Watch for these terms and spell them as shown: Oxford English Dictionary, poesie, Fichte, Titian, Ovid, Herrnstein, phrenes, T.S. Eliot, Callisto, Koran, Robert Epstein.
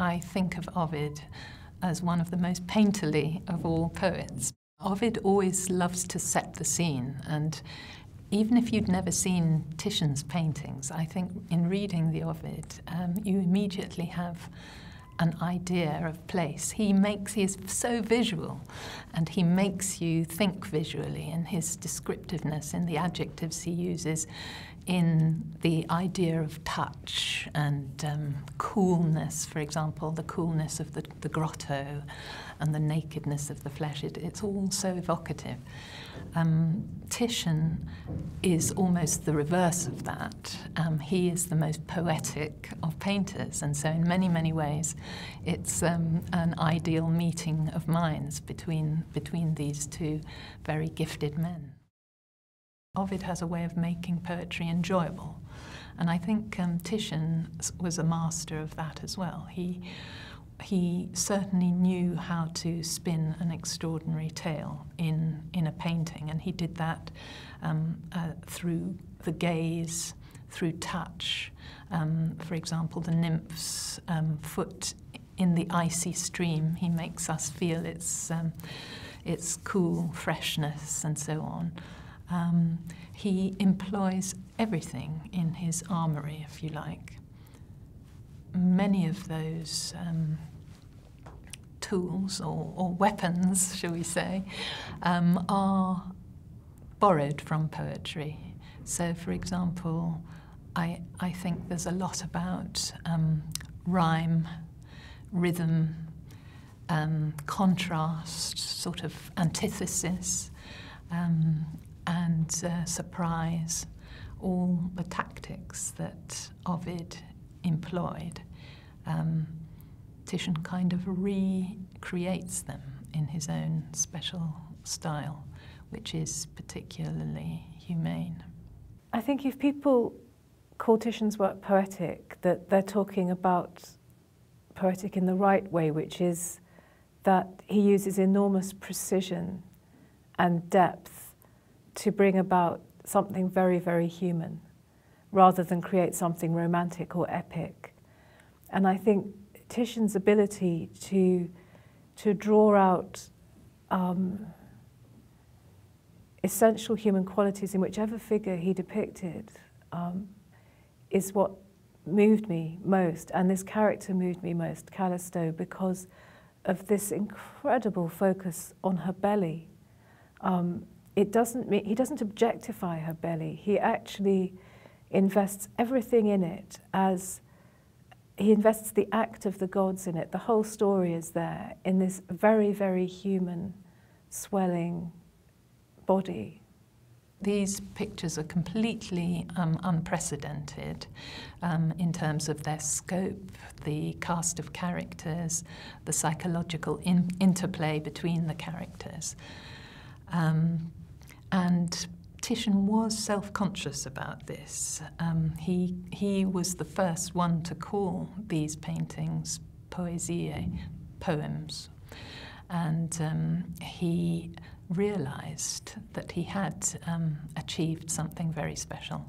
I think of Ovid as one of the most painterly of all poets. Ovid always loves to set the scene, and even if you'd never seen Titian's paintings, I think in reading the Ovid, you immediately have an idea of place. He is so visual, and he makes you think visually in his descriptiveness, in the adjectives he uses, in the idea of touch and coolness, for example, the coolness of the grotto and the nakedness of the flesh. It's all so evocative. Titian is almost the reverse of that. He is the most poetic of painters, and so in many, many ways it's an ideal meeting of minds between these two very gifted men. Ovid has a way of making poetry enjoyable, and I think Titian was a master of that as well. He certainly knew how to spin an extraordinary tale in a painting, and he did that through the gaze, through touch. For example, the nymph's foot in the icy stream, he makes us feel its cool freshness and so on. He employs everything in his armory, if you like. Many of those tools or weapons, shall we say, are borrowed from poetry. So, for example, I think there's a lot about rhyme, rhythm, contrast, sort of antithesis, and surprise, all the tactics that Ovid employed. Titian kind of recreates them in his own special style, which is particularly humane. I think if people call Titian's work poetic, that they're talking about poetic in the right way, which is that he uses enormous precision and depth to bring about something very, very human, rather than create something romantic or epic. And I think Titian's ability to draw out essential human qualities in whichever figure he depicted is what moved me most, and this character moved me most, Callisto, because of this incredible focus on her belly. He doesn't objectify her belly, he actually invests everything in it, as he invests the act of the gods in it. The whole story is there in this very, very human, swelling body. These pictures are completely unprecedented in terms of their scope, the cast of characters, the psychological interplay between the characters. And Titian was self-conscious about this. He was the first one to call these paintings poesie, poems, and he realized that he had achieved something very special.